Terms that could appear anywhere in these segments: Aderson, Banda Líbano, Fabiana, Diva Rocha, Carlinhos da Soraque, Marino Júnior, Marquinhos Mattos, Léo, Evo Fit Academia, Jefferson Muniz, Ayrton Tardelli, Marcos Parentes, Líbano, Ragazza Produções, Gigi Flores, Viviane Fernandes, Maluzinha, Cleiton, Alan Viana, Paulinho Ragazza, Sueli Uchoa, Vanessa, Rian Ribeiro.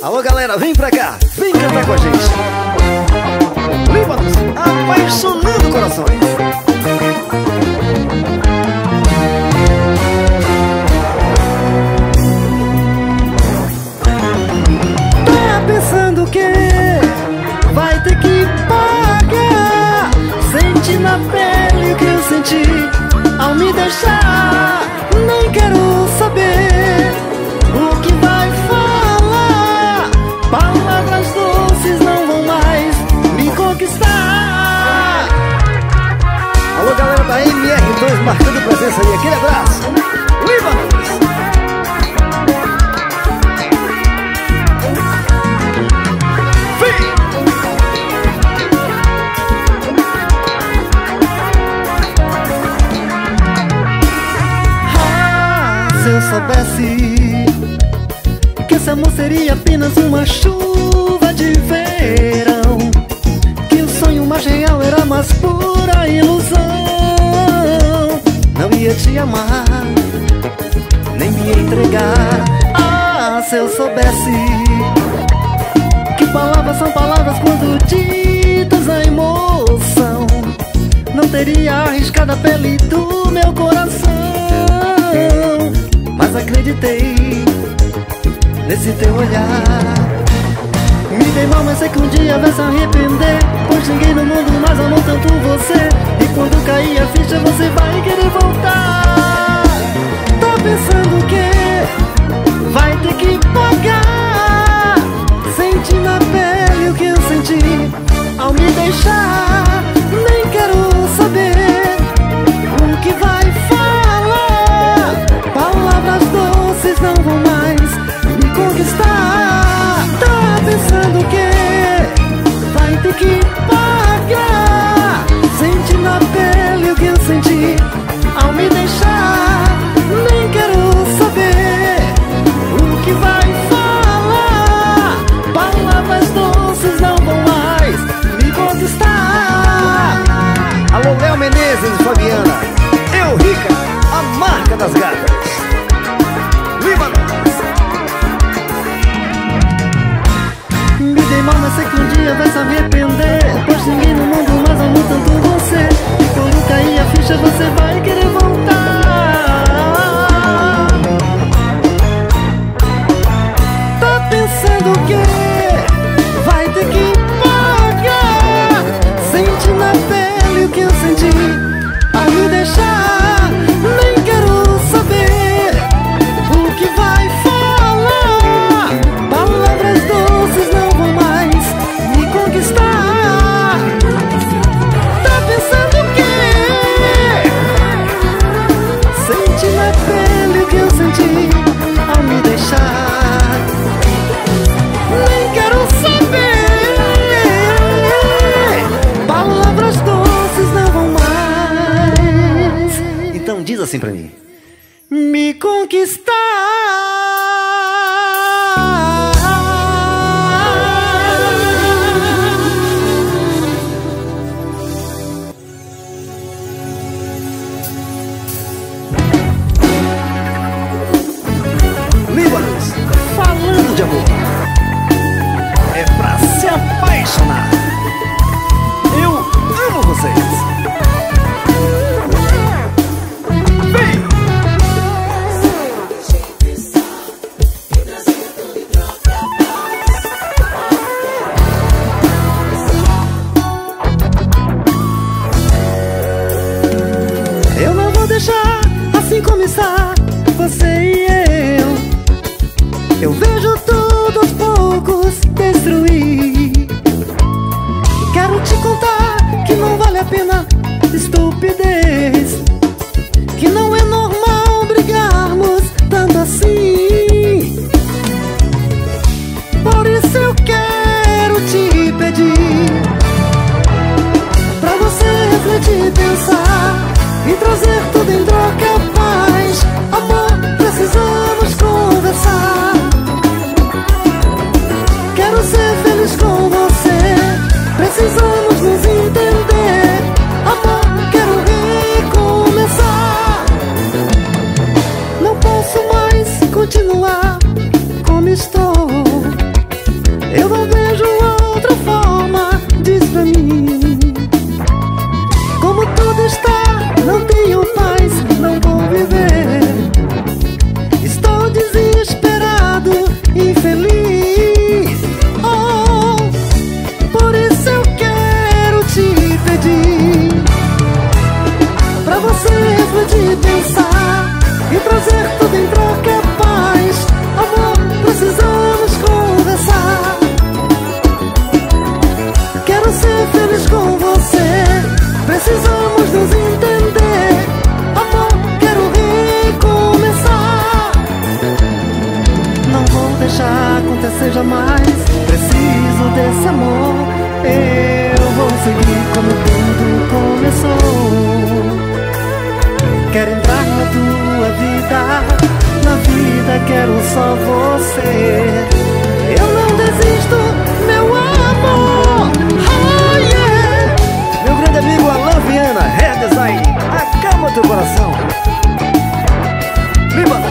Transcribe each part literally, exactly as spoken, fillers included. Alô galera, vem pra cá, vem cantar com a gente. Líbanos, apaixonando corações. Tá pensando que vai ter que pagar? Sente na pele o que eu senti ao me deixar. Nem quero saber o que vai falar. Palavras doces não vão mais me conquistar. Alô galera da M R dois marcando presença aí, aquele abraço. Que esse amor seria apenas uma chuva de verão, que o sonho mais real era mais pura ilusão. Não ia te amar, nem me entregar. Ah, se eu soubesse que palavras são palavras quando ditas a emoção, não teria arriscado a pele do meu coração. Mas acreditei nesse teu olhar. Me dei mal, mas sei que um dia vai se arrepender, pois ninguém no mundo mais amou tanto você. E quando cair a ficha você vai querer voltar. Tá pensando que vai ter que pagar? Senti na pele o que eu senti ao me deixar. Nem quero saber o que vai falar. Palavras doces não vão mais me conquistar. Tá pensando que vai ter que pagar? Sente na pele o que eu senti ao me deixar. Nem quero saber o que vai falar. Palavras doces não vão mais me conquistar. Alô, Léo Menezes e Fabiana, eu rica, a marca das gatas. Me dei mal, mas sei que um dia vai se arrepender, pois ninguém no mundo mais amou tanto você. E quando cair a ficha você vai querer voltar. Tá pensando que vai ter que pagar? Sente na pele o que eu senti ao me deixar. Nem quero saber o que vai falar. Palavras doces não vão mais me conquistar. Tá pensando o quê? Sente na pele o que eu senti ao me deixar. Nem quero saber. Palavras doces não vão mais. Então diz assim pra mim: me conquistar. Continuar como estou. eu não vejo outra forma. Diz pra mim, como tudo está, não tenho paz, não vou viver. Estou desesperado, infeliz. Oh, por isso eu quero te pedir pra você mesmo de pensar e trazer tudo em troca. Precisamos nos entender, amor, quero recomeçar. Não vou deixar acontecer jamais, preciso desse amor. Eu vou seguir como tudo começou. Quero entrar na tua vida, na vida quero só você. Eu não desisto, meu amor. Meu amigo Alan Viana, redesign, a calma do coração. Líbano.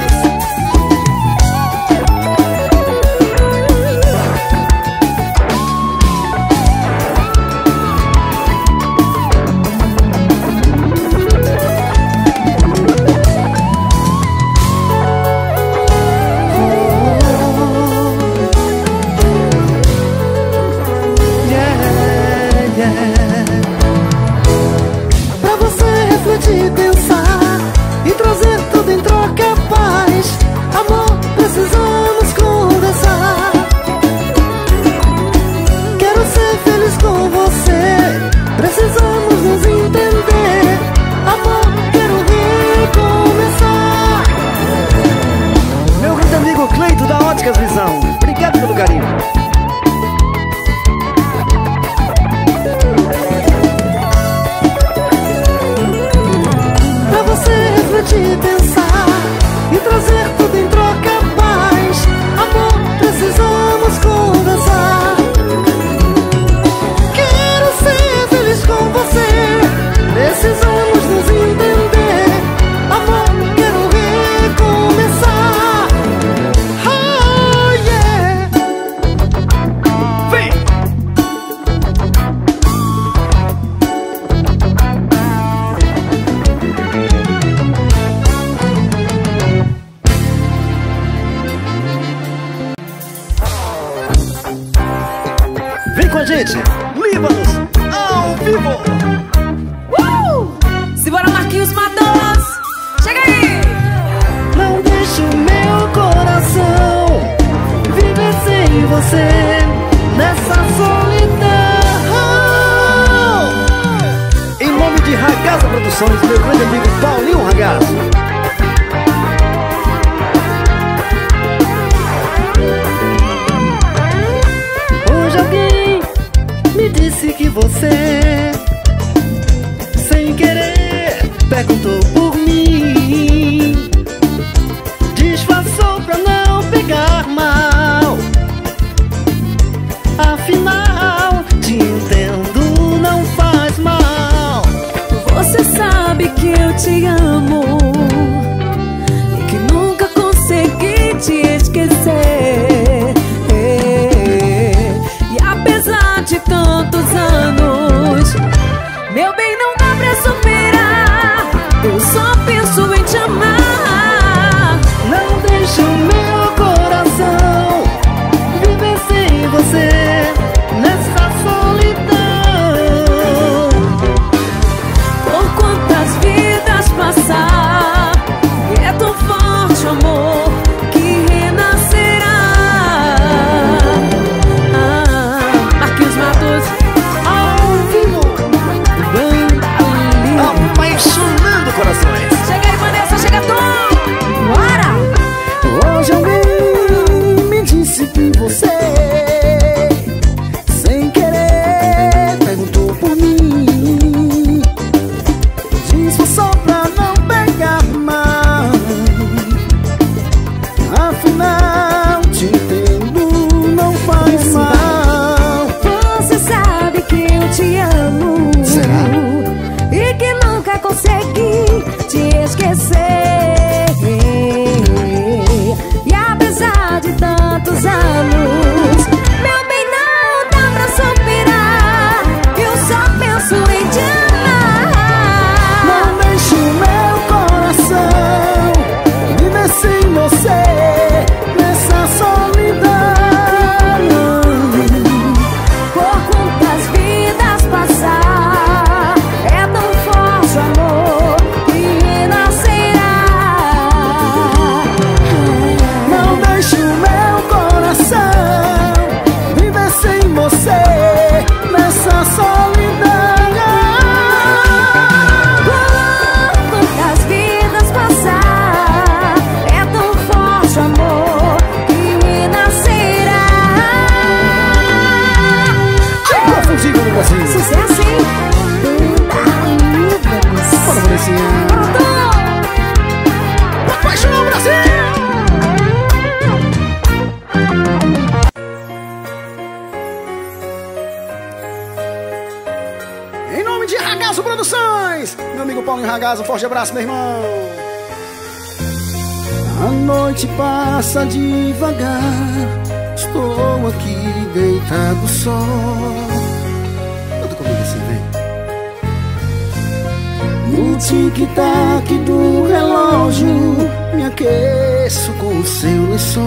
Obrigado pelo carinho. Pra você refletir, pensar e trazer tudo em troca, paz. Amor, precisamos conversar. Quero ser feliz com você. Precisamos nos entender. Amor, quero recomeçar. Gente, Líbanos, ao vivo! Uh! Se bora, Marquinhos Mattos! Chega aí! Não deixo meu coração viver sem você nessa solidão. Em nome de Ragazza Produções, meu grande amigo Paulinho Ragazza. Disse que você, sem querer, perguntou por mim. Disfarçou pra não pegar mal. Afinal, te entendo, não faz mal. Você sabe que eu te amo e que nunca consegui te esquecer. De tantos anos, meu bem, não dá pra superar. Eu só penso em te amar. Não deixo meu coração viver sem você nessa solidão. Por quantas vidas passar, é tão forte o amor. Apaixonando corações. Chega aí, Vanessa, chega tu! Bora! Hoje alguém me disse que você, sem querer, perguntou por mim. Disse só pra não pegar mal. Afinal, te entendo, não faz mal. Você sabe que eu te amo. Será? Consegui te esquecer. E apesar de tantos anos, meu bem, Paulinho Ragaz, um forte abraço, meu irmão. A noite passa devagar, estou aqui deitado só. Canta comigo assim, vem. No tic-tac do relógio, me aqueço com o seu lençol.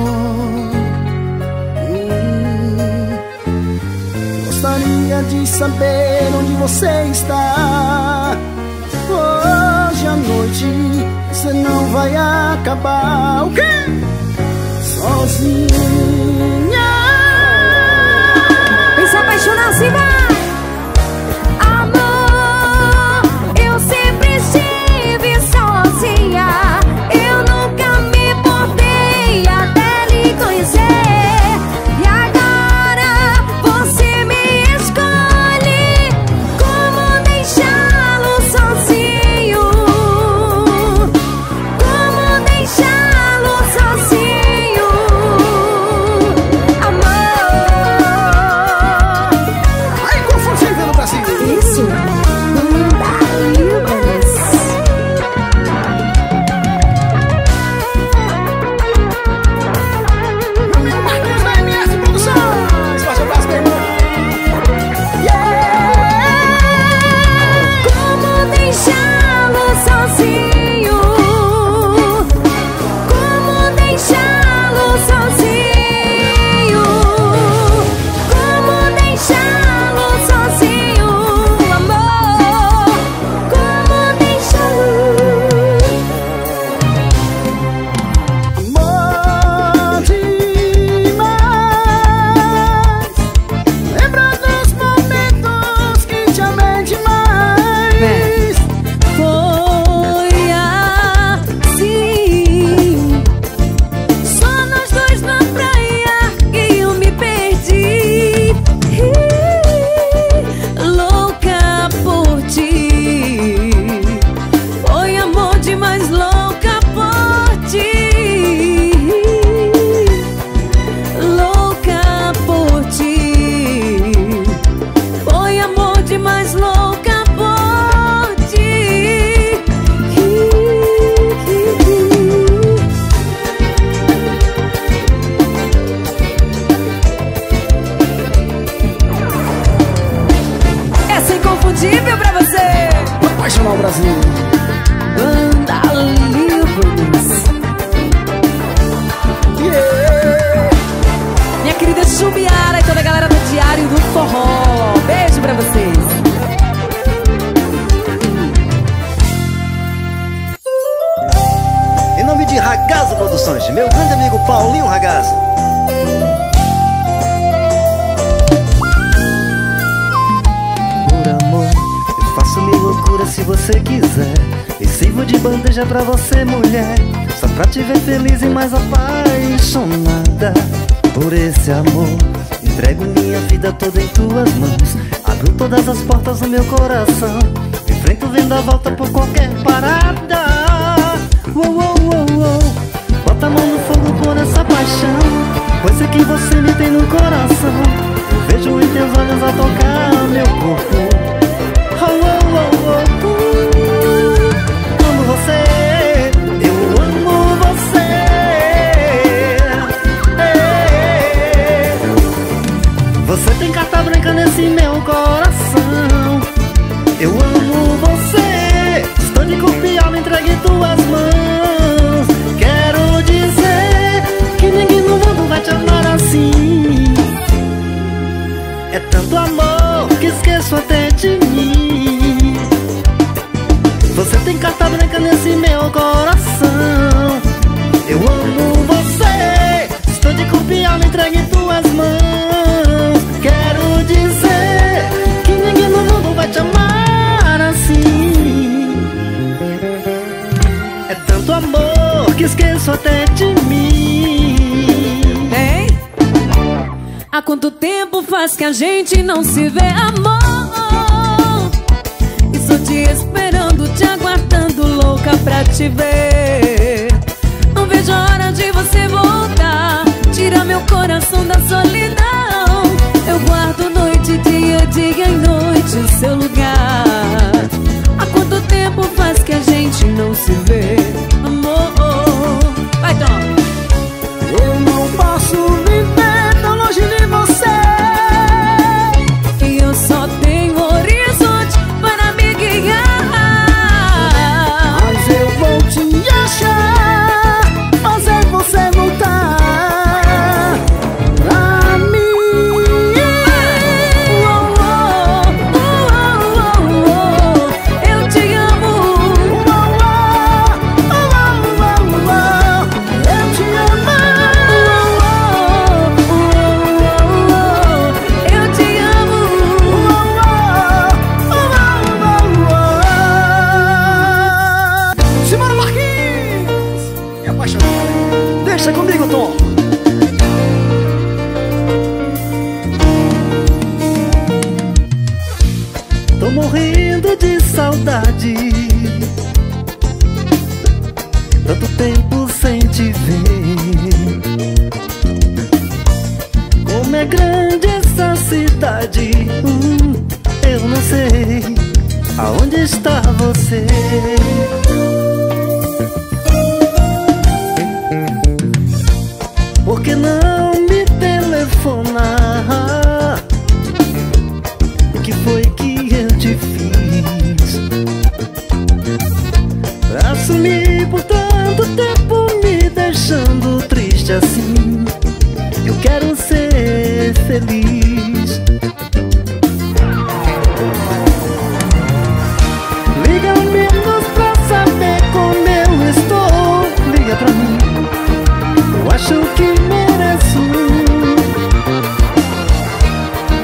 hum, Gostaria de saber onde você está. Hoje à noite você não vai acabar. O quê? Sozinha. Vem se apaixonar assim, vai. Amor, eu sempre estive sozinha. Eu nunca me importei até lhe conhecer. E agora você me escolhe. Como deixá-lo sozinho? Como deixá-lo sozinho? gente não se vê. Amor, oh, oh. Vai, Tom. Eu não posso viver tão longe de você. E eu só tenho horizonte para me guiar. Mas eu vou te achar, fazer você voltar pra mim. Oh, oh, oh, oh, oh. Eu te amo. Oh, oh, oh, oh, oh. Eu te amo. Oh, oh, oh, oh. Eu te amo. Oh, oh, oh, oh, oh. Simora Marquinhos, me apaixonei. Deixa comigo, Tom. Tô morrendo de saudade, tanto tempo sem te ver. Como é grande essa cidade, hum, eu não sei aonde está você. Por que não me telefona? O que foi que eu te fiz? Pra sumir por tanto tempo, me deixando triste assim. Eu quero ser feliz. Liga um minuto pra saber como eu estou. Liga pra mim, eu acho que mereço.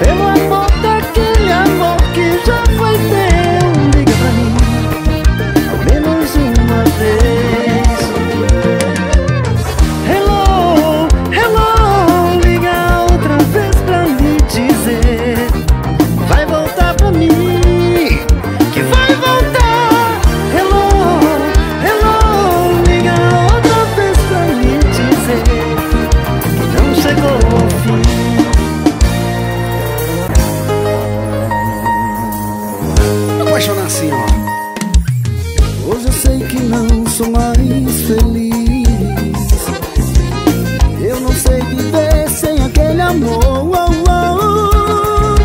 Pelo amor daquele amor que já foi teu. Liga pra mim, ao menos uma vez. Hello, hello. Liga outra vez pra me dizer. Vai voltar pra mim, que vai voltar. Hello, hello. Liga outra vez pra me dizer que não chegou ao fim. Me apaixonar assim, ó. Hoje eu sei que não sou mais feliz. Eu não sei viver sem aquele amor, oh, oh.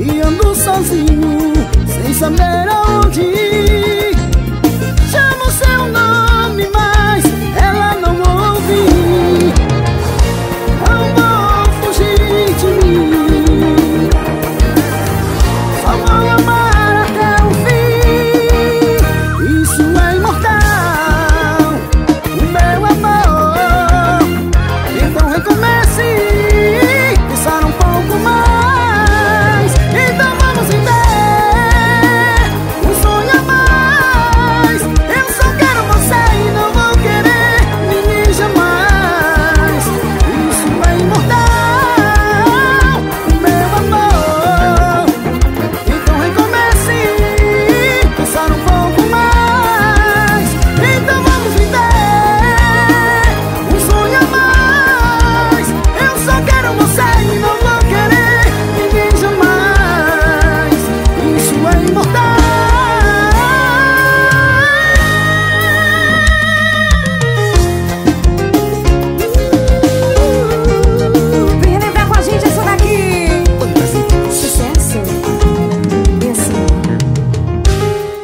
E ando sozinho, sem saber aonde ir. Chamo seu nome, mas ela não ouve. Não vou fugir de mim, só vou amar até o fim. Isso é imortal, o meu amor. Então recomece, pensar um pouco mais. Então vamos viver um sonho a mais. Eu só quero você e não vou querer ninguém jamais. Isso é imortal, o meu amor. Então recomece, pensar um pouco mais. Então vamos viver um sonho a mais. Eu só quero você e não vou querer ninguém jamais. Isso é imortal. Vem lembrar com a gente essa daqui. Sucesso.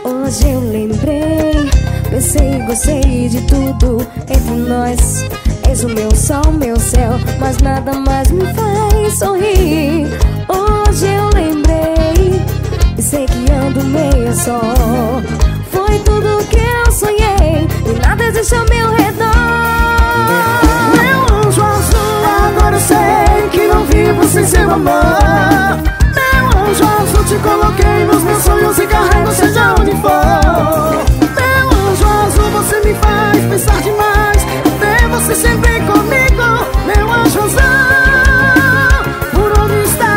Hoje eu lembrei, pensei e gostei de tudo entre nós. És o meu sol, meu céu, mas nada mais me faz sorrir. Hoje eu lembrei, pensei que ando meio só. Foi tudo que eu sonhei e nada existe ao meu redor. Meu anjo azul, agora eu sei que não vivo sem seu amor. Meu anjo azul, te coloquei nos meus sonhos e carrego seja onde for. Meu anjo azul, você me faz pensar demais, ter você sempre comigo. Meu anjo azul, por onde está?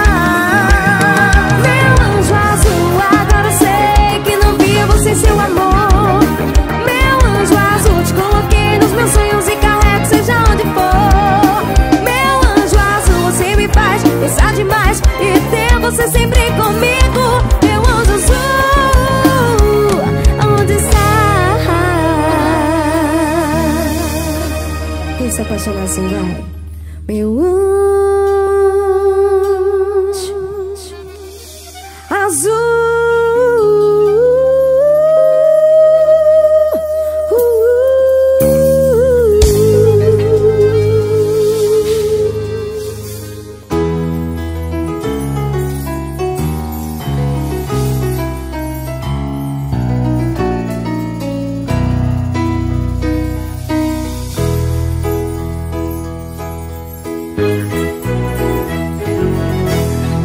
Meu anjo azul, agora eu sei que não vivo sem seu amor. Meu anjo azul, te coloquei nos meus sonhos e carrego seja onde for. Meu anjo azul, você me faz pensar demais e ter você sempre comigo. Meu anjo azul. coração, meu anjo azul. uh, uh, uh.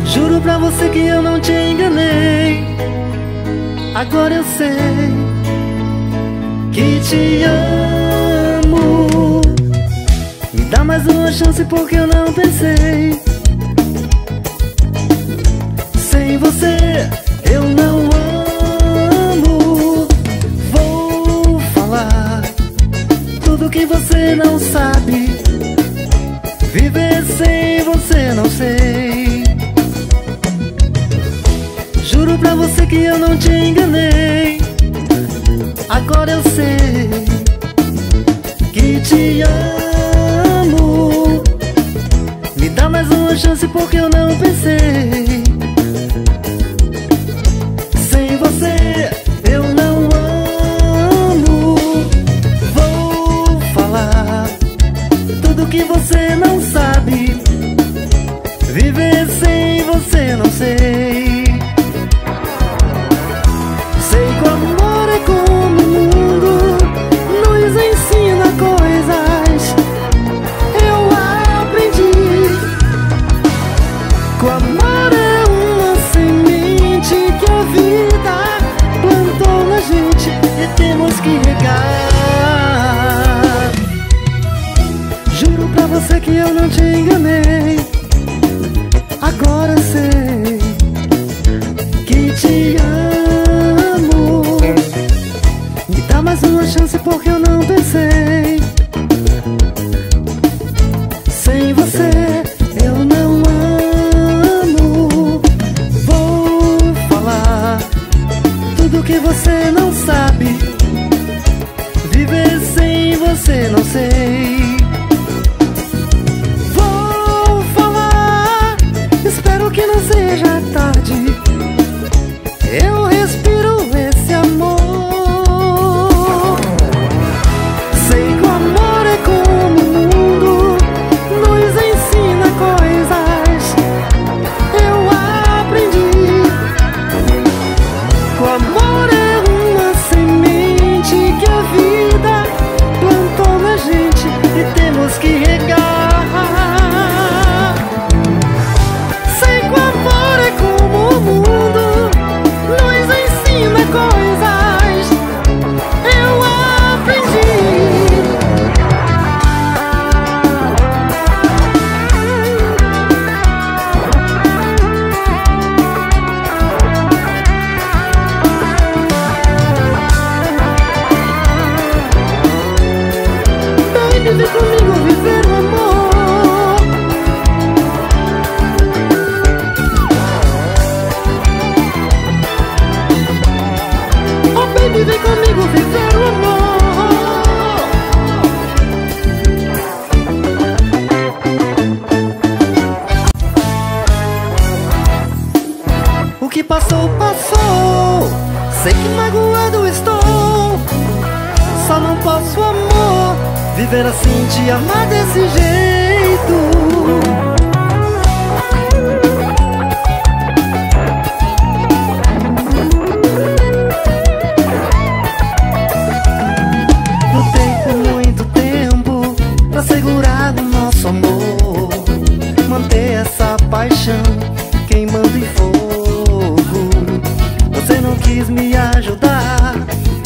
Juro pra você que eu não te enganei. Agora eu sei que te amo. Me dá mais uma chance porque eu não pensei. Sem você eu não amo. Vou falar tudo que você não sabe. Viver sem você não sei. Juro pra você que eu não te enganei. Agora eu sei que te amo. Me dá mais uma chance porque eu não pensei. Sem você eu não amo. Vou falar tudo que você não sabe. Viver sem você não sei. Juro pra você que eu não te enganei. Agora eu sei que te amo. Me dá mais uma chance porque eu não pensei. Sem você eu não amo. Vou falar tudo que você não sabe. Viver sem você não sei. Vou falar, espero que não seja tarde. Eu respiro esse amor. Sei que o amor é como o mundo nos ensina coisas. Eu aprendi que o amor é uma semente que a vida temos que regar. Sei que o amor é como o mundo nos ensina coisas. Eu aprendi. Baby, vem comigo. Vem comigo viver o amor. O que passou, passou. Sei que magoado estou. Só não posso, amor, viver assim, te amar desse jeito. Segurar o nosso amor, manter essa paixão queimando em fogo. Você não quis me ajudar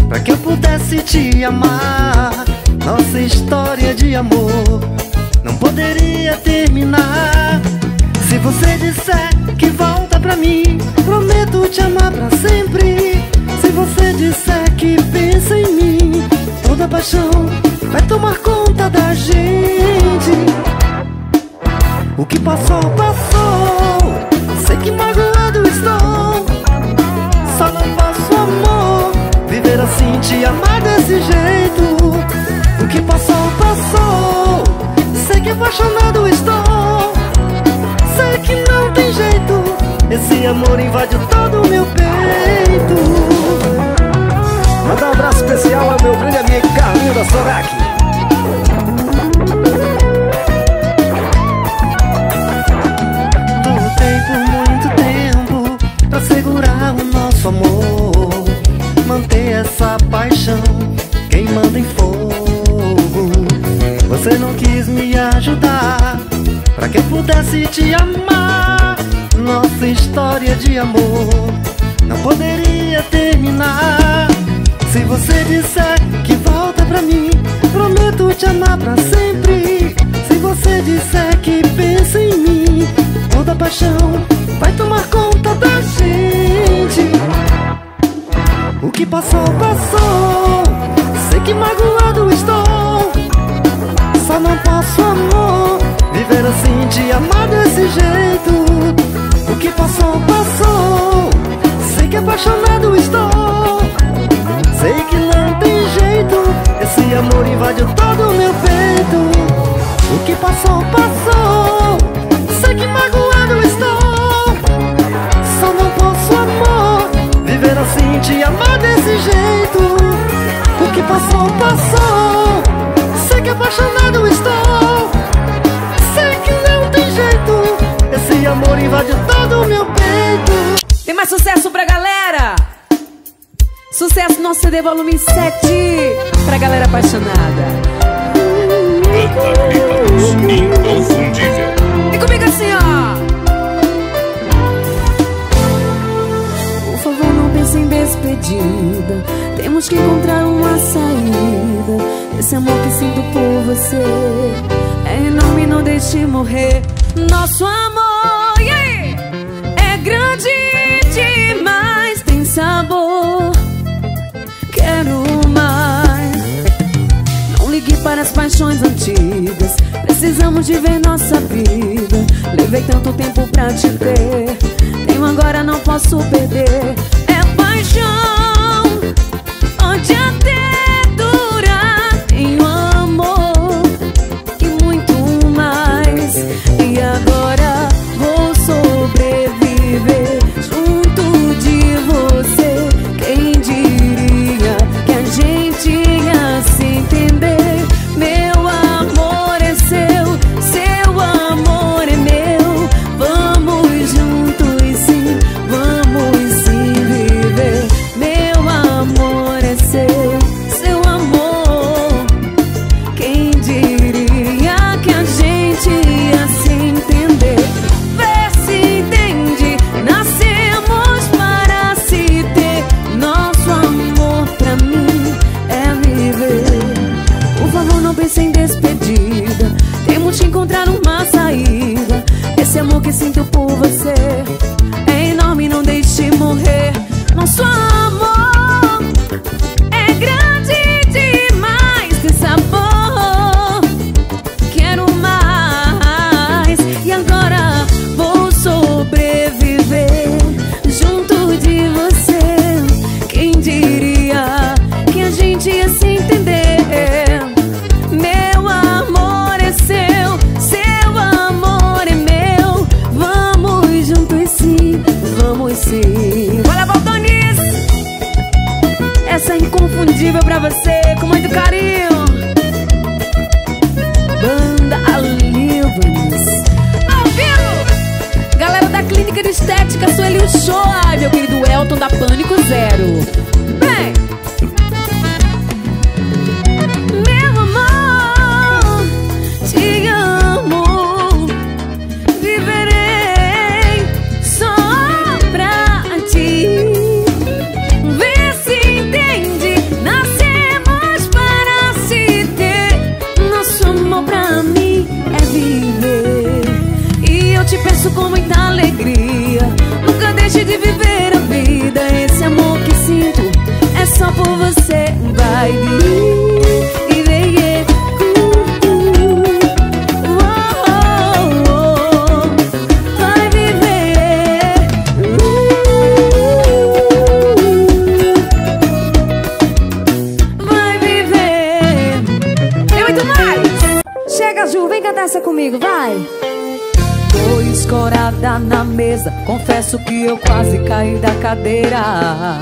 pra que eu pudesse te amar. Nossa história de amor não poderia terminar. Se você disser que volta pra mim, prometo te amar pra sempre. Se você disser que pensa em mim, toda paixão vai tomar conta da gente. O que passou, passou. Sei que magoado estou. Só não posso, amor, viver assim, te amar desse jeito. O que passou, passou. Sei que apaixonado estou. Sei que não tem jeito, esse amor invade todo o meu peito. Manda um abraço especial ao meu grande amigo Carlinhos da Soraque. Lutei por muito tempo pra segurar o nosso amor, manter essa paixão queimando em fogo. Você não quis me ajudar pra que eu pudesse te amar. Nossa história de amor não poderia terminar. Se você disser que volta pra mim, prometo te amar pra sempre. Se você disser que pensa em mim, toda paixão vai tomar conta da gente. O que passou, passou. Sei que magoado estou. Só não posso, amor, viver assim, te amar desse jeito. O que passou, passou. Sei que apaixonado estou. Sei que não tem jeito, esse amor invade todo o meu peito. O que passou, passou. Sei que magoado estou. Só não posso, amor, viver assim, te amar desse jeito. O que passou, passou. Sei que apaixonado estou. Sei que não tem jeito, esse amor invade todo o meu peito. Tem mais sucesso pra galera! Sucesso nosso C D volume sete, pra galera apaixonada. Banda Líbanos, inconfundível. E comigo assim, ó. Por favor, não pense em despedida. Temos que encontrar uma saída. Esse amor que sinto por você é enorme, não deixe morrer. Nosso amor, yeah, é grande demais, tem sabor. Quero mais. Não ligue para as paixões antigas. Precisamos de ver nossa vida. Levei tanto tempo pra te ter. Tenho agora, não posso perder. É paixão, onde até durar. Tenho amor e muito mais. E agora vou sobreviver junto de você. Quem diz tinha se entender. Meu amor é seu, seu amor é meu. Vamos juntos sim, vamos sim viver. Meu amor é seu, seu amor. Quem diria que a gente ia se entender? Vê se entende, nascemos para se ter. Nosso amor pra mim. Por favor, não pense em despedida. Temos que encontrar uma saída. Esse amor que sinto por você é enorme, não deixe morrer. Nosso amor é grande demais, tem sabor. Quero mais. E agora vou sobreviver junto de você. Quem diria que a gente ia se entender? Olha, Valtonice! Essa é inconfundível pra você, com muito carinho. Banda Líbanos. Ao vivo! Galera da Clínica de Estética, Sueli Uchoa, meu querido Elton da Pânico Zero. Vem! Meu amor, te amo. Viverei. Te peço com muita alegria. Nunca deixe de viver a vida. Esse amor que sinto é só por você. Vai e vem. Vai viver. Vai viver. É muito mais. Chega, Ju, vem cantar essa comigo. comigo, vai! Dois escorada na mesa, confesso que eu quase caí da cadeira.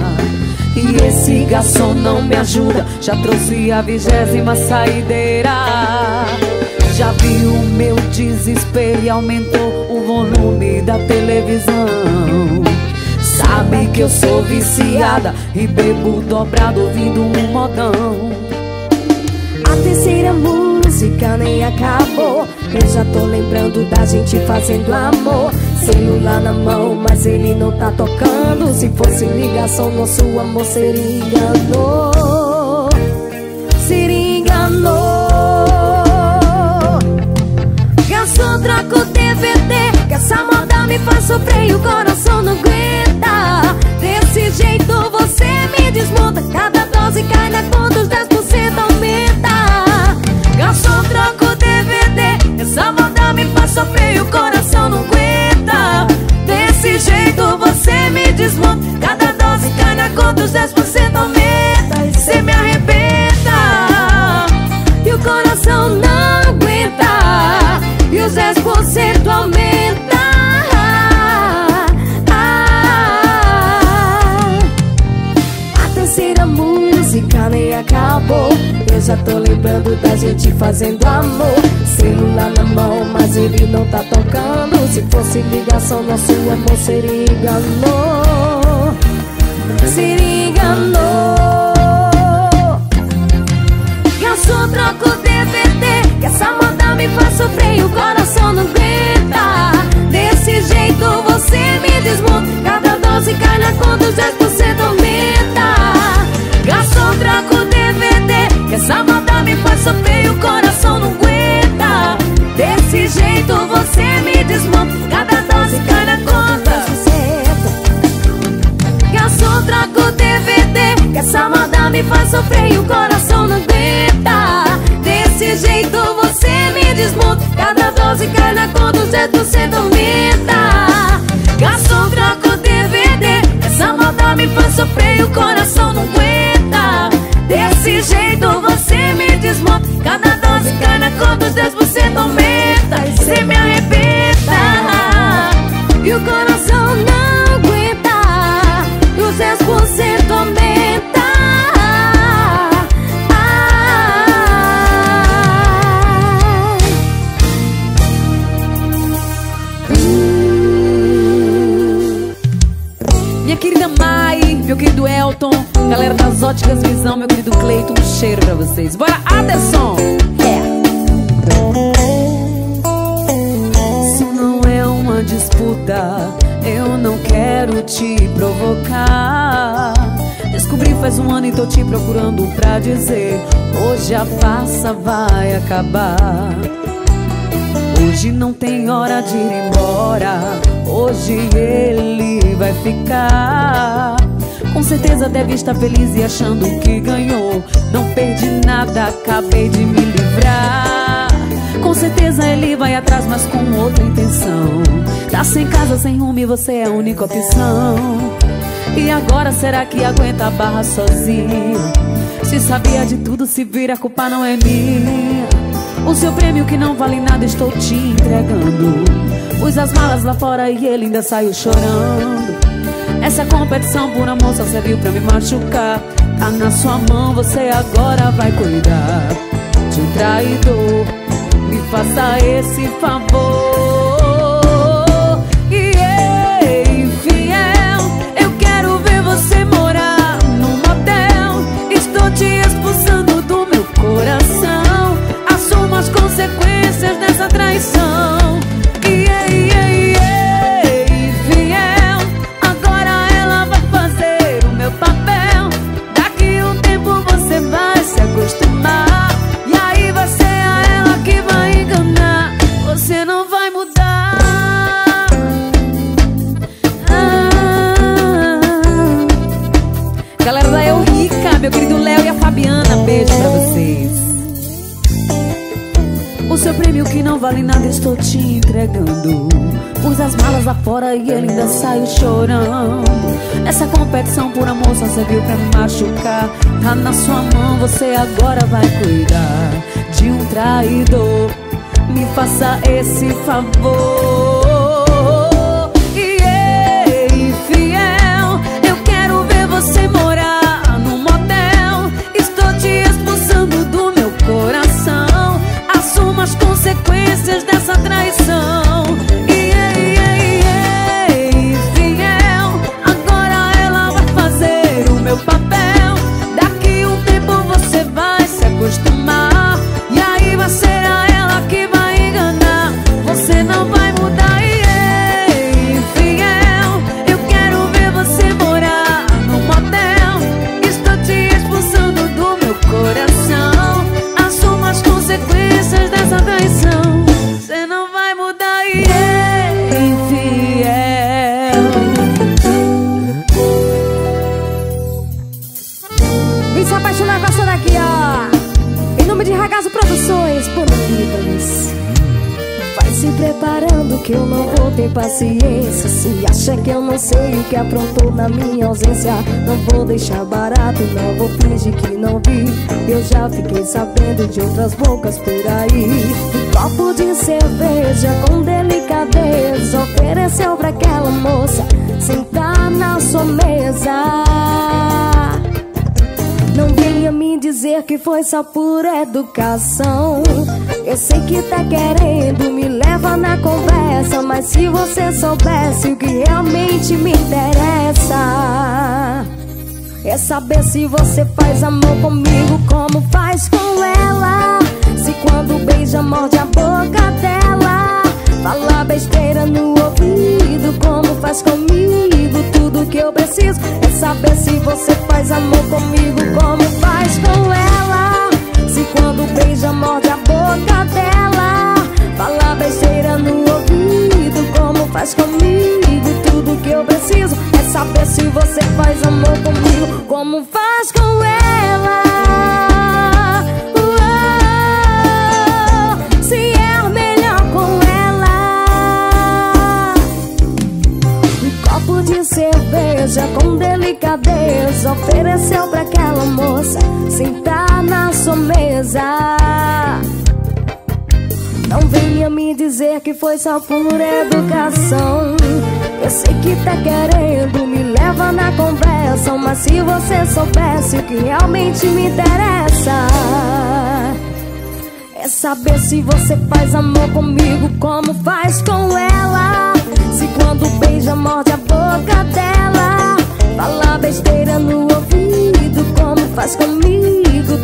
E esse garçom não me ajuda, já trouxe a vigésima saideira. Já vi o meu desespero e aumentou o volume da televisão. Sabe que eu sou viciada e bebo dobrado ouvindo um modão. A terceira música nem acabou, eu já tô lembrando da gente fazendo amor. Celular na mão, mas ele não tá tocando. Se fosse ligação, nosso amor seria enganou. Seria enganou. Garçom, troca o D V D, que essa moda me faz sofrer e o coração não aguenta. Desse jeito você me desmonta, cada dose cai na conta, os dez por cento aumenta. Garçom, troca o D V D, essa moda me faz sofrer e o coração não aguenta. Desse jeito você me desmonta, cada dose cai na conta, os dez por cento aumenta. E cê me arrebenta, e o coração não aguenta, e os dez por cento aumenta. Ah, a terceira música nem acabou, eu já tô lembrando da gente fazendo amor. Celular na mão, mas ele não tá tocando. Se fosse ligação, nosso amor seria enganou. Seria enganou. Garçom, troca o D V D, que essa moda me faz sofrer e o coração não aguenta. Desse jeito você me desmonta, cada dose cai na conta, os dez por cento aumenta. Garçom, troca o D V D, que essa moda me faz sofrer e o coração não aguenta. Desse jeito você me desmonta, cada dose cai na conta. Garçom, troca o D V D, que essa moda me faz sofrer e o coração não aguenta. Desse jeito você me desmonta, cada dose cai na conta, os dez por cento aumenta. Garçom, troca o D V D, essa moda me faz sofrer e o coração não aguenta. Desse jeito você me desmonta, cada dose cai na conta, os dez por cento aumenta. E cê me arrebenta, e o coração não aguenta, e os dez por cento aumenta. Meu querido Elton, galera das óticas Visão, meu querido Cleiton, um cheiro pra vocês. Bora, Aderson! Yeah. Se não é uma disputa, eu não quero te provocar. Descobri faz um ano e tô te procurando pra dizer: hoje a farsa vai acabar. Hoje não tem hora de ir embora, hoje ele vai ficar. Com certeza deve estar feliz e achando que ganhou. Não perdi nada, acabei de me livrar. Com certeza ele vai atrás, mas com outra intenção. Tá sem casa, sem rumo e você é a única opção. E agora será que aguenta a barra sozinho? Se sabia de tudo, se vira, a culpa não é minha. O seu prêmio que não vale nada estou te entregando. Pus as malas lá fora e ele ainda saiu chorando. Essa competição por amor só serviu pra me machucar. Tá na sua mão, você agora vai cuidar de um traidor. Me faça esse favor. E ei, infiel, eu quero ver você morar num hotel. Estou te expulsando do meu coração. Assuma as consequências dessa traição. E ei, ei, meu querido Léo e a Fabiana, beijo pra vocês. O seu prêmio que não vale nada estou te entregando. Pus as malas lá fora e ele ainda saiu chorando. Essa competição por amor só serviu pra me machucar. Tá na sua mão, você agora vai cuidar de um traidor. me faça esse favor. E ei, fiel, eu quero ver você morar num motel. Estou te expulsando do meu coração. Assuma as consequências dessa traição. Preparando que eu não vou ter paciência. Se acha que eu não sei o que aprontou na minha ausência, não vou deixar barato, não vou fingir que não vi. Eu já fiquei sabendo de outras bocas por aí. Um copo de cerveja com delicadeza ofereceu pra aquela moça sentar na sua mesa. Não venha me dizer que foi só por educação. Eu sei que tá querendo me levar na conversa, mas se você soubesse o que realmente me interessa, é saber se você faz amor comigo como faz com ela. Se quando beija morde a boca dela, fala besteira no ouvido como faz comigo. Tudo que eu preciso é saber se você faz amor comigo como faz com ela. Se quando beija morde a boca dela, fala besteira no ouvido como faz comigo. Tudo que eu preciso é saber se você faz amor comigo como faz com ela. Uou, se é melhor com ela. Um copo de cerveja com delicadeza ofereceu pra aquela moça sentar na sua mesa. Não venha me dizer que foi só por educação. Eu sei que tá querendo me levar na conversa, mas se você soubesse o que realmente me interessa, é saber se você faz amor comigo como faz com ela. Se quando beija morde a boca dela, fala besteira no ouvido como faz comigo.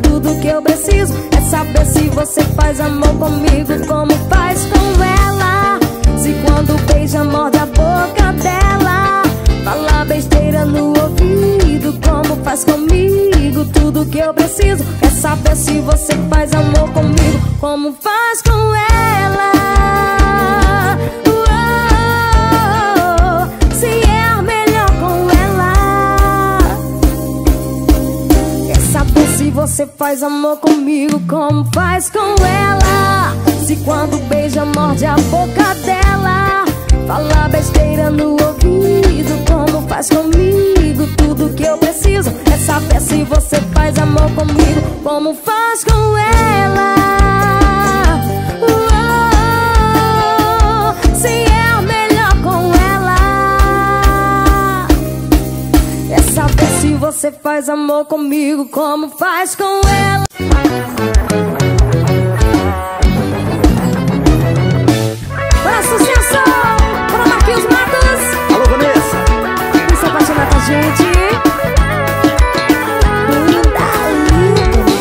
Tudo que eu preciso é saber se você faz amor comigo como faz com ela. Se quando beija morde a boca dela, fala besteira no ouvido como faz comigo. Tudo que eu preciso é saber se você faz amor comigo como faz com ela. Uou, se é melhor com ela, é saber se você faz amor comigo como faz com ela. Se quando beija morde a boca dela, fala besteira no ouvido como faz comigo. Tudo que eu preciso é saber se você faz amor comigo como faz com ela. Uou, se é melhor com ela, é saber se você faz amor comigo como faz com ela. Sucesso! Para Marquinhos Mattos! Alô, Vanessa! Quem se apaixonar com a gente? Banda Líbano!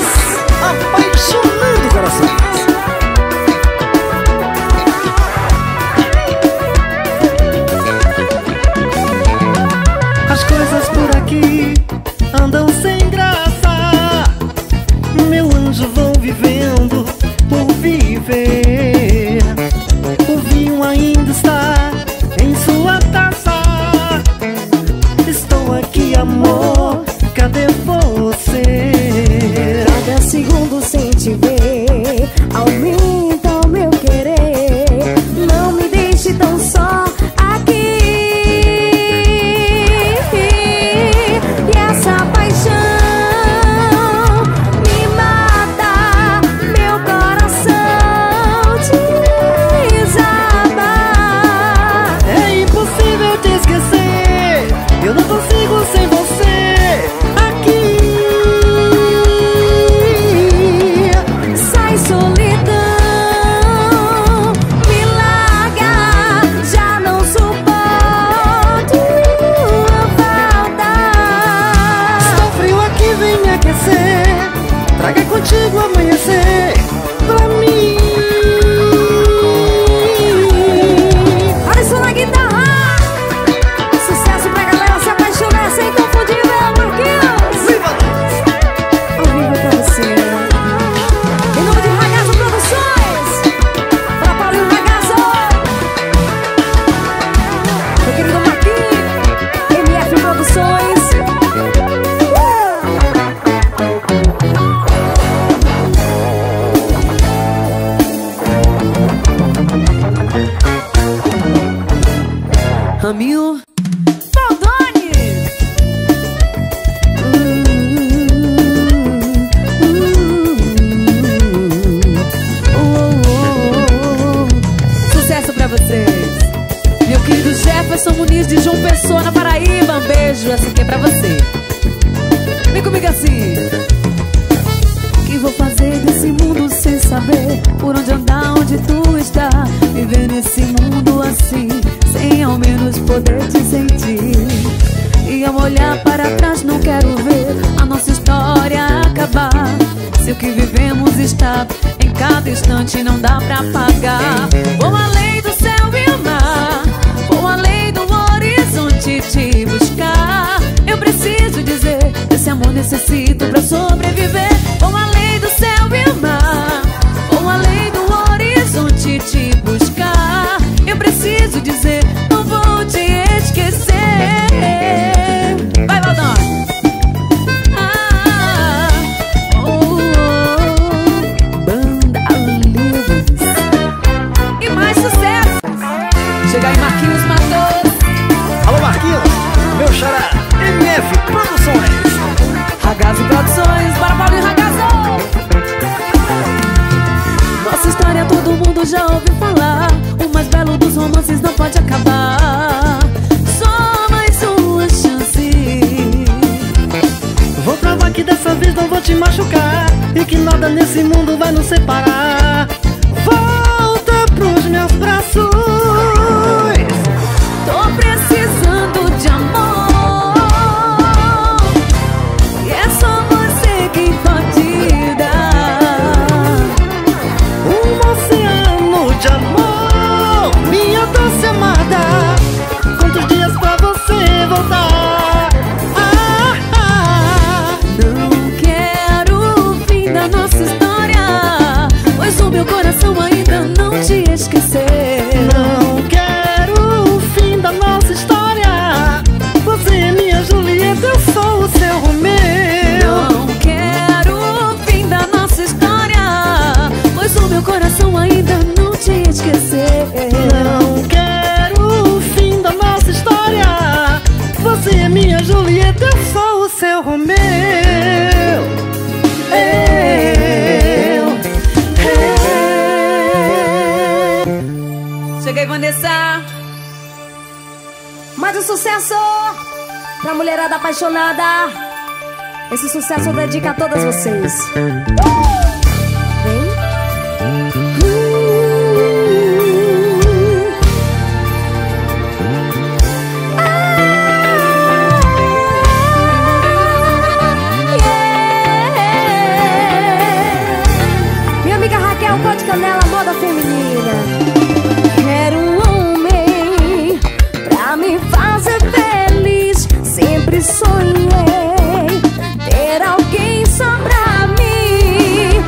Apaixonando o coração! As coisas por aqui andam sem graça. Meu anjo, vou vivendo por viver. Ainda está em sua taça. Estou aqui, amor, cadê você? Cada segundo sem te ver aumenta o meu querer. Não me deixe tão só aqui. E essa paixão me mata, meu coração te caminho. Jefferson Muniz de João Pessoa na Paraíba, um beijo, essa aqui é pra você. Vem comigo assim. Que vou fazer desse mundo sem saber por onde andar, onde tu está? Viver nesse mundo assim, sem ao menos poder te sentir. E ao olhar para trás não quero ver a nossa história acabar. Se o que vivemos está em cada instante não dá pra pagar. Vou além do céu e o mar, além do horizonte te buscar. Eu preciso dizer, esse amor necessito pra sobreviver. Vou além do céu e o mar, vou além do horizonte te buscar. Eu preciso dizer, não vou te esquecer. Vai, Valdão! Ah, oh, oh. Banda Líbano. E mais sucesso. Chegar em Marquinhos Mattos. Meu xará, M F Produções, Ragazzo Produções, para Paulo e Ragazzo. Nossa história todo mundo já ouviu falar, o mais belo dos romances não pode acabar. Só mais uma chance. Vou provar que dessa vez não vou te machucar, e que nada nesse mundo vai nos separar. Volta pros meus braços, tô precisando de amor, e é só você quem pode dar. Um oceano de amor, minha doce amada. Quantos dias pra você voltar? Ah, ah. Não quero o fim da nossa história, pois o meu coração ainda não te esqueceu. Não quero o fim da nossa história, você é minha Julieta, eu sou o seu Romeu. Não quero o fim da nossa história, pois o meu coração ainda não te esqueceu. Não quero o fim da nossa história, você é minha Julieta, eu sou o seu Romeu. Cheguei, Vanessa. Mais um sucesso pra mulherada apaixonada. Esse sucesso eu dedico a todas vocês. Uh! Uh! Ah, yeah. Minha amiga Raquel, pó de canela, moda feminina. Quero um homem pra me fazer feliz. Sempre sonhei ter alguém só pra mim.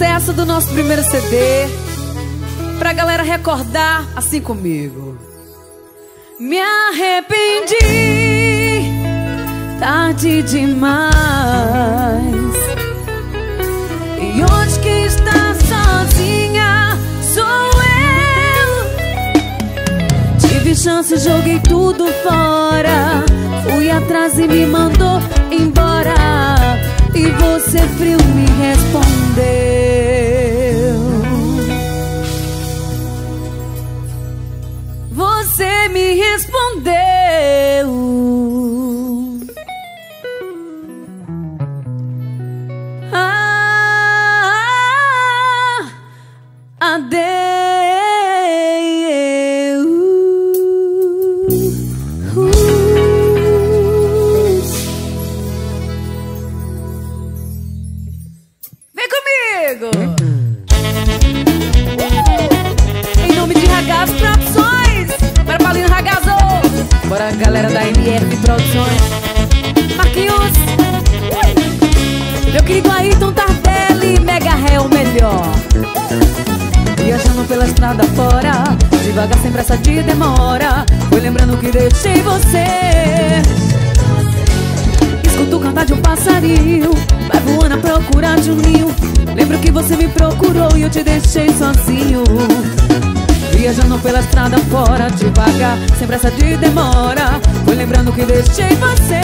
sucesso do nosso primeiro C D, pra galera recordar assim comigo. Me arrependi, tarde demais. E hoje que está sozinha sou eu. Tive chance, joguei tudo fora. Fui atrás e me mandou embora. E você frio me respondeu. Você me respondeu. Ah, adeus. Em nome de Ragazzo Produções, para Paulino Ragazzo. Bora a galera da M F Produções. Marquinhos, meu querido Ayrton Tardelli, Mega Ré o melhor. Viajando pela estrada fora, devagar sem pressa de demora, foi lembrando que deixei você. Escuto o cantar de um passarinho, vai voando a procurar de um ninho. Lembro que você me procurou e eu te deixei sozinho. Viajando pela estrada fora, devagar, sem pressa de demora, foi lembrando que deixei você.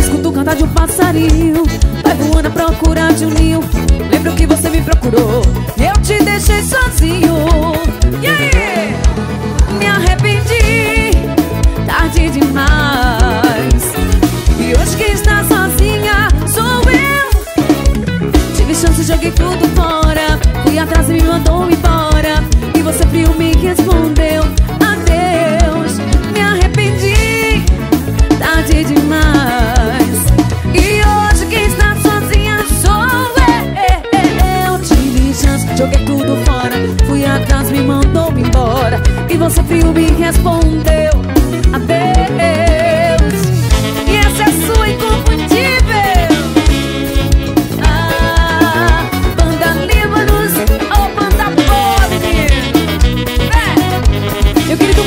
Escuto o cantar de um passarinho, vai voando a procurar de um ninho. Lembro que você me procurou e eu te deixei sozinho. E aí? Me arrependi, tarde demais. E hoje que está sozinha sou eu. Tive chance, joguei tudo fora. Fui atrás e me mandou embora. E você frio me respondeu. Adeus, me arrependi, tarde demais. E hoje quem está sozinha sou eu. Tive chance, joguei tudo fora. Fui atrás, me mandou embora. E você frio me respondeu. Adeus. E essa é sua inconfundível.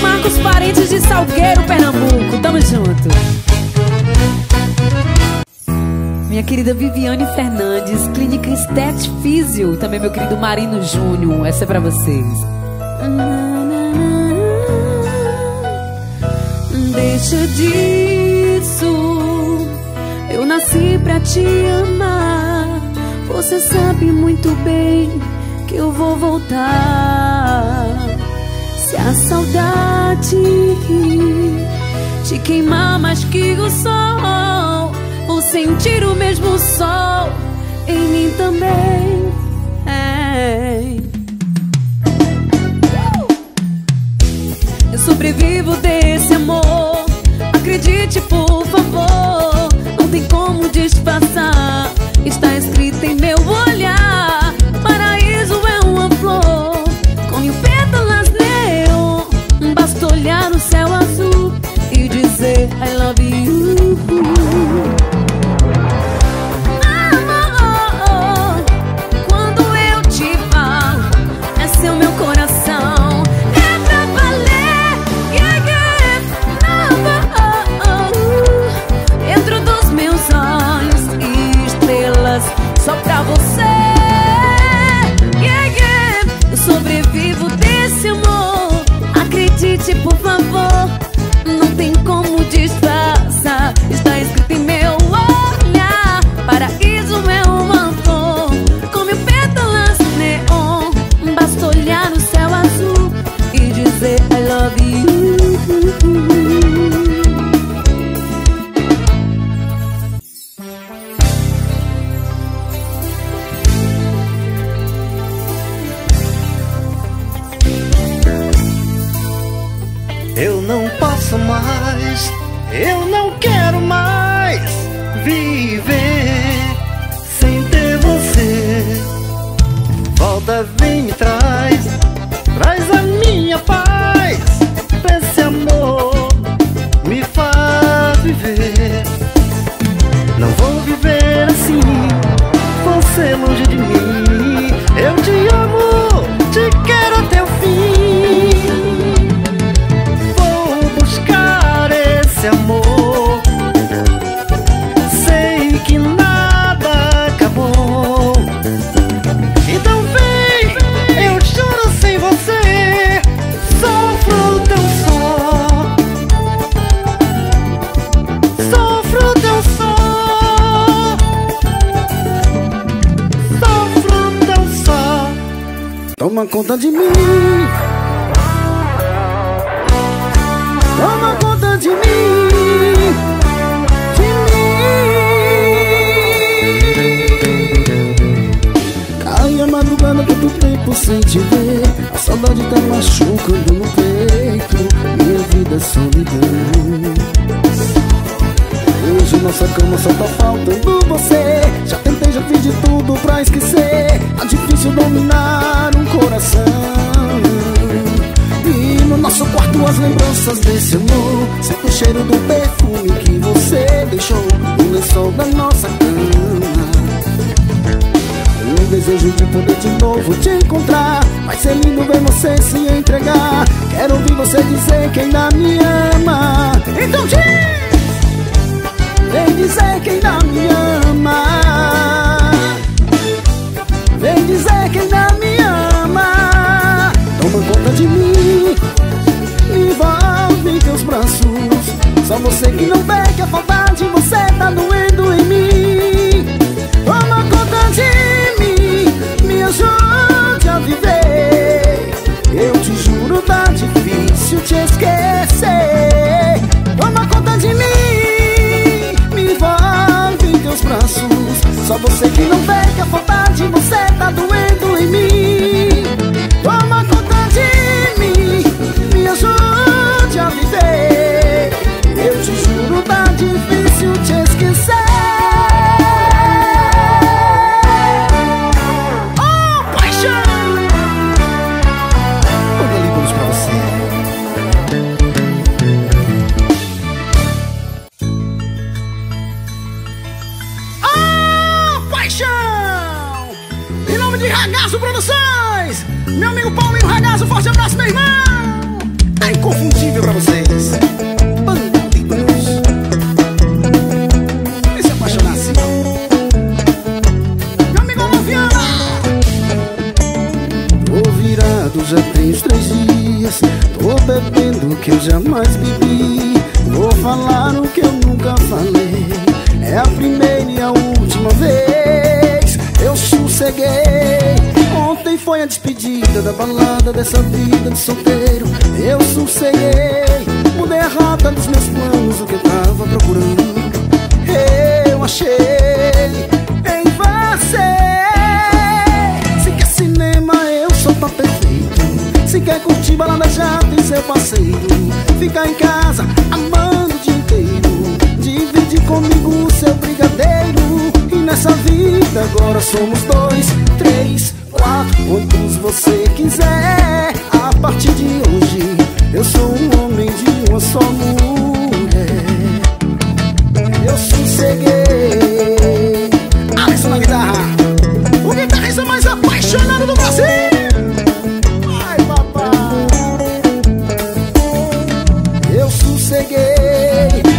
Marcos Parentes de Salgueiro, Pernambuco. Tamo junto. Minha querida Viviane Fernandes, Clínica Estética Físio. Também meu querido Marino Júnior. Essa é pra vocês. Deixa disso. Eu nasci pra te amar. Você sabe muito bem que eu vou voltar. Se a saudade te queimar mais que o sol, vou sentir o mesmo sol em mim também. É. Eu sobrevivo desse amor, acredite por favor. Não tem como disfarçar, está escrito em meu olhar. Paraíso é uma flor, com mil pétalas. Basta olhar o céu azul e dizer I love you. Amor, quando eu te falo, esse é o meu coração. É pra valer, yeah, yeah. Amor, dentro dos meus olhos e estrelas, só pra você, yeah, yeah. Eu sobrevivo desse amor. Acredite, por favor, não tem como disfarçar. Está escrito em meu olhar. Paraíso é uma flor, com mil pétalas neon. Basta olhar o céu azul e dizer I love you. Mas eu não quero mais viver sem ter você. Volta, vem, me traz, traz a minha paz. Esse amor me faz viver. Não vou viver assim. Você conta de mim. Toma conta de mim, de mim. Cai a madrugada todo tempo sem te ver. A saudade tá machucando no peito. Minha vida é solidão. Hoje nossa cama só tá faltando você. Já tentei, já fiz de tudo pra esquecer. Tá difícil dominar um coração. E no nosso quarto as lembranças desse amor. Sinto o cheiro do perfume que você deixou no lençol da nossa cama. Um desejo de poder de novo te encontrar. Vai ser lindo ver você se entregar. Quero ouvir você dizer que ainda me ama. Então diz! Vem dizer que ainda me ama. Vem dizer que ainda me ama. Toma conta de mim, me envolve em teus braços. Só você que não vê que a saudade você tá doendo em mim. Toma conta de mim, me ajude a viver. Eu te juro tá difícil te esquecer. Toma conta de mim, meus braços, só você que não vê que a vontade você tá doendo em mim. Toma conta de mim, me ajude a viver. Eu te juro tá difícil te esquecer. Oh, paixão! Banda Líbano pra você. Ragazo Produções, meu amigo Paulinho Ragazo, forte abraço, meu irmão. É inconfundível pra vocês. Banda Líbano. E se apaixonar assim? Meu amigo Alan Viana. Tô virado já tem uns três dias. Tô bebendo o que eu jamais bebi. Vou falar o que eu nunca falei. É a primeira e a última vez. Eu sosseguei. Ontem foi a despedida da balada dessa vida de solteiro. Eu sosseguei. Mudei a rota dos meus planos, o que eu tava procurando eu achei em você. Se quer cinema, eu sou tão perfeito. Se quer curtir balada, já tem seu passeio. Fica em casa, amando o dia inteiro. Divide comigo o seu brigadeiro. E nessa vida agora somos dois, três, quatro, quantos você quiser. A partir de hoje eu sou um homem de uma só mulher. Eu sosseguei. Aderson na guitarra, o guitarrista mais apaixonado do Brasil. Ai, papai. Eu sosseguei.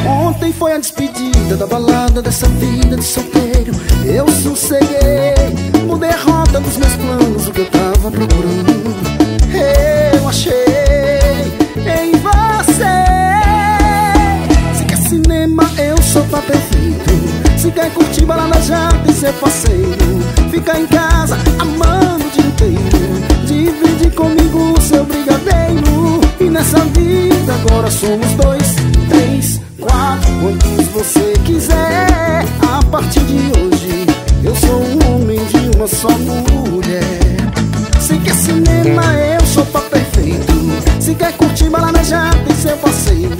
Ontem foi a despedida da balada dessa vida de solteiro. Eu sosseguei. Mudei a rota dos meus planos, o que eu tava procurando eu achei em você. Se quer cinema, eu sou pra perfeito. Se quer curtir balada, já tem seu parceiro. Fica em casa, amando o dia inteiro. Divide comigo o seu brigadeiro. E nessa vida agora somos dois, três, quatro, quantos você quiser. A partir de hoje eu sou um homem de uma só mulher. Se quer cinema, eu sou pra perfeito. Se quer curtir balada, já tem seu parceiro.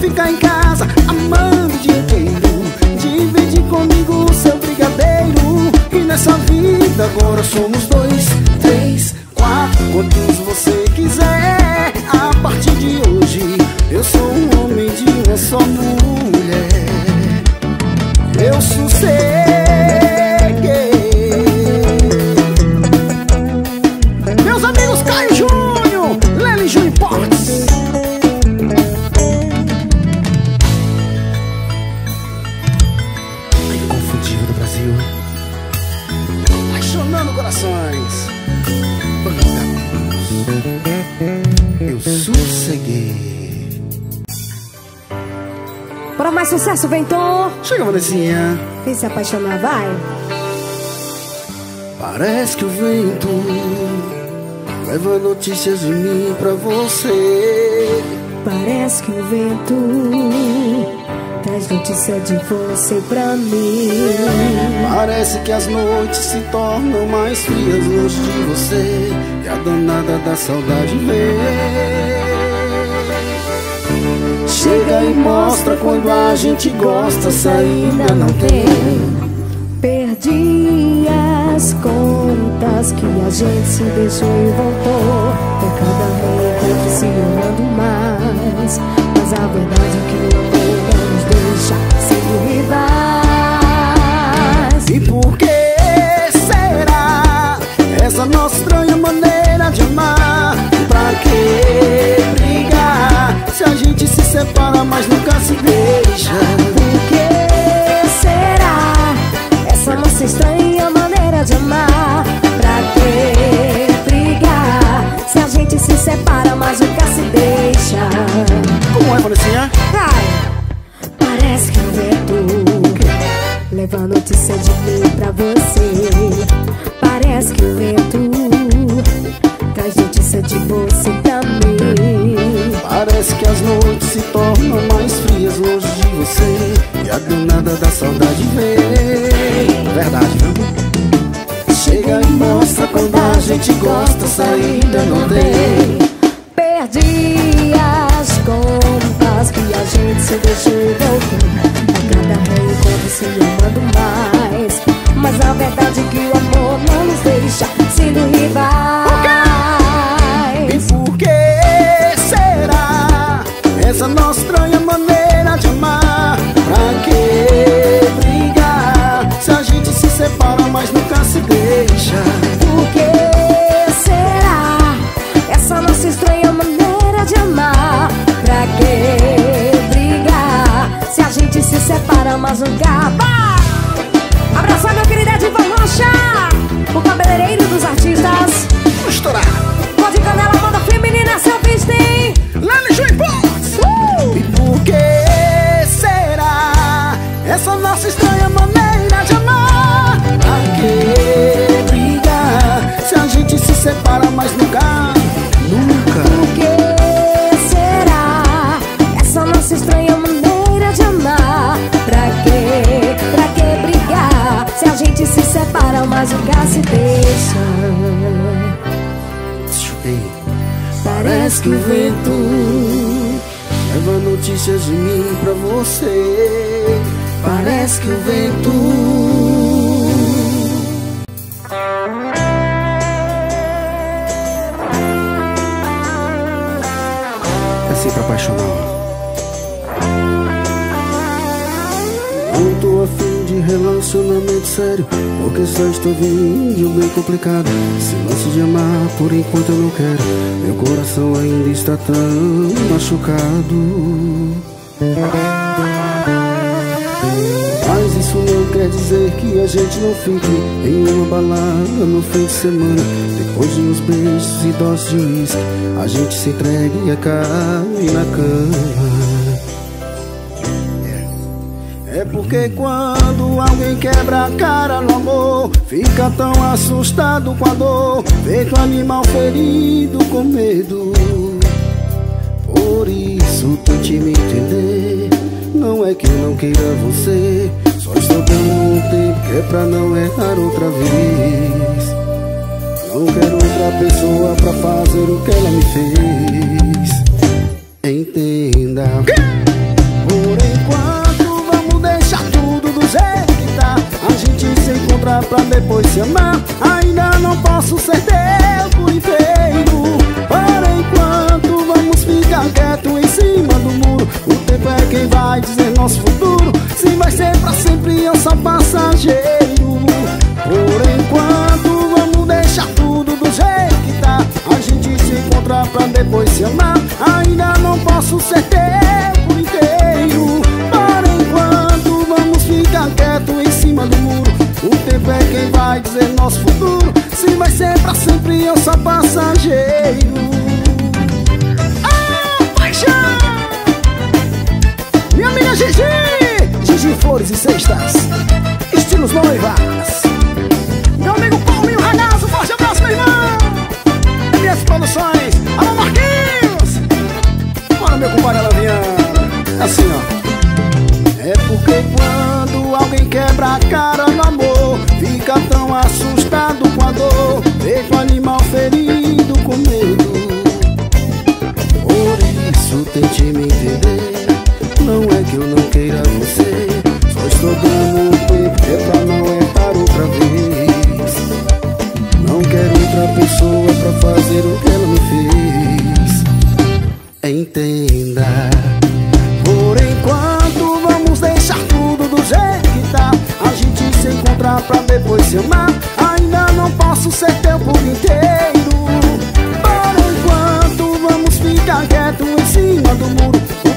Fica em casa, amando o dia inteiro. Divide comigo o seu brigadeiro. E nessa vida agora somos dois, três, quatro, quantos você quiser. A partir de hoje eu sou um homem de uma só mulher. Eu sossego. Meus amigos Caio Júnior, Léo e Júnior Portes. Ai, confundido do Brasil. Apaixonando corações. Eu sosseguei. Para mais sucesso, Ventor. Chega, Maluzinha. Vem se apaixonar, vai. Parece que o vento leva notícias de mim pra você. Parece que o vento traz notícia de você pra mim. Parece que as noites se tornam mais frias longe de você, e a danada da saudade vem. Chega e mostra quando a gente gosta, saída não tem. Perdi as contas que a gente se deixou e voltou, é cada vez que se amando mais. Mas a verdade é que o tempo nos deixa sendo rivais. E por que será essa nossa estranha maneira de amar? Pra que brigar se a gente se separa, mas nunca se deixa? Por que será essa nossa estranha maneira de amar? Pra que brigar se a gente se separa, mas nunca se deixa? Como é, Vanessa? Parece que o vento leva notícia de mim pra você. Parece que o vento traz notícia de você também. Parece que as noites se tornam mais frias longe de você, e a danada da saudade vem. Verdade, viu? Chega e mostra quando a gente gosta, saída não tem. Perdi as contas que a gente se deixou e voltou, a cada reencontro se amando mais. Mas a verdade é que o amor não nos deixa sendo rivais. E por que será essa nossa estranha maneira de amar? Pra que brigar se a gente se separa, mas nunca se deixa? Por que será essa nossa estranha maneira de amar? Pra que brigar se a gente se separa, mas nunca vai? Abraço a minha querida Diva Rocha, o cabeleireiro dos artistas. Vamos estourar. Pode canela, banda feminina, seu Vistém. Uh! E por que será essa nossa estranha maneira de amar? Pra que brigar se a gente se separa, mas nunca, nunca? Por que será essa nossa estranha maneira de amar? Pra que, pra que brigar se a gente se separa, mas nunca se deixa? Ei. Parece que o vento leva notícias de mim pra você. Parece que o vento é sempre apaixonado. Não tô afim de relacionamento sério, porque só estou vendo bem complicado. Esse lance de amar por enquanto eu não quero, meu coração ainda está tão machucado. Mas isso não quer dizer que a gente não fique em uma balada no fim de semana, depois de uns beijos e doses de uísque, a gente se entregue e cai na cama. É porque quando alguém quebra a cara no amor, fica tão assustado com a dor, feito animal ferido com medo. Por isso tente me entender, não é que eu não queira você, só estou dando um tempo que é pra não errar outra vez. Não quero outra pessoa pra fazer o que ela me fez. Entenda. Por enquanto se encontrar pra depois se amar, ainda não posso ser teu por inteiro. Por enquanto vamos ficar quieto em cima do muro, o tempo é quem vai dizer nosso futuro, se vai ser pra sempre eu sou passageiro. Por enquanto vamos deixar tudo do jeito que tá, a gente se encontrar pra depois se amar, ainda não posso ser teu por inteiro. Por enquanto vamos ficar quieto em cima do muro, o tempo é quem vai dizer nosso futuro, se vai ser pra sempre eu sou passageiro. Ah, paixão! Minha amiga Gigi! Gigi Flores e Cestas, estilos noivas. Meu amigo Palminho Ragazzo, forte abraço, meu irmão! tente me entender. Não é que eu não queira você, só estou dando um tempo é pra não errar outra vez. Não quero outra pessoa pra fazer o que ela me fez. Entenda. Por enquanto vamos deixar tudo do jeito que tá. A gente se encontrar pra depois se amar. Ainda não posso ser teu por inteiro. Por enquanto vamos ficar quieto em cima do muro. É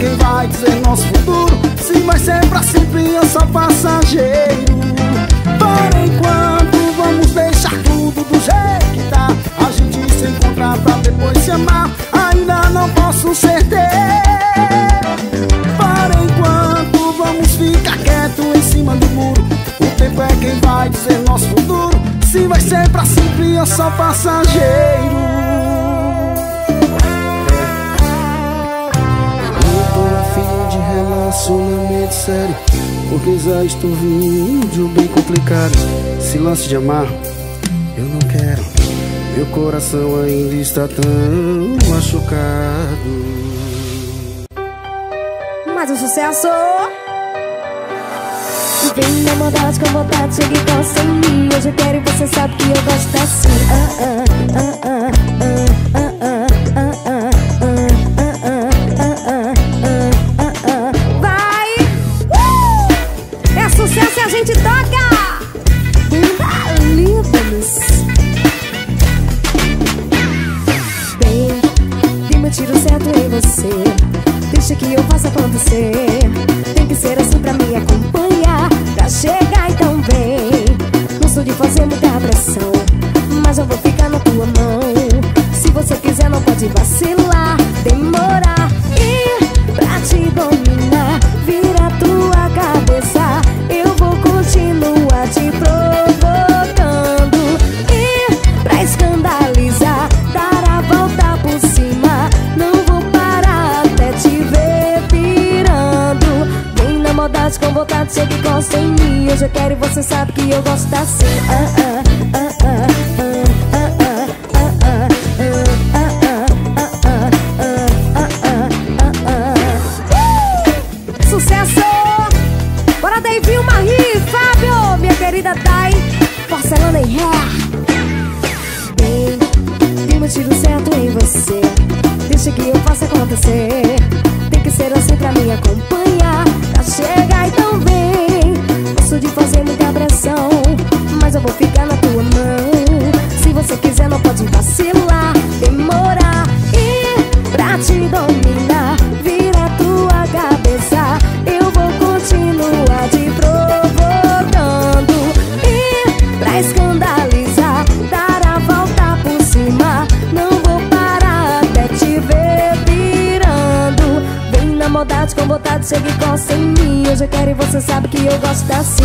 quem vai dizer nosso futuro, se vai ser pra sempre eu sou passageiro. Por enquanto vamos deixar tudo do jeito que tá. A gente se encontrar pra depois se amar. Ainda não posso ser teu. Por enquanto vamos ficar quieto em cima do muro. O tempo é quem vai dizer nosso futuro, se vai ser pra sempre eu sou passageiro. Relacionamento sério, porque já estou vindo bem complicado. Esse lance de amar, eu não quero. Meu coração ainda está tão machucado. Mais um sucesso. Vem na maldade com vontade, chega igual sem mim. Hoje eu quero e você sabe que eu gosto assim. Ah, ah, ah, ah, ah, ah. A gente toca Banda Líbano. Bem, tem meu tiro certo em você. Deixa que eu faça acontecer. Tem que ser assim pra me acompanhar, pra chegar e tão bem. Não sou de fazer muita pressão, mas eu vou ficar na tua mão. Se você quiser não pode vacilar, demorar e pra te dominar, vira tua cabeça. Continua te provocando e pra escandalizar, dar a volta por cima. Não vou parar até te ver pirando. Vem na maldade com vontade, chega e gosta em mim. Hoje eu quero e você sabe que eu gosto assim. Ah, ah, ah, ah, ah. Bem, tem meu tiro certo em você. Deixa que eu faça acontecer. Tem que ser assim pra me acompanhar, pra chegar e tão bem. Posso de fazer muita pressão, mas eu vou ficar na tua mão. Se você quiser não pode vacilar, demorar e pra te dominar, vira tua cabeça. Eu vou continuar te provocando e pra escandalizar, maldade com vontade, chega e coça em mim. Hoje eu quero e você sabe que eu gosto assim.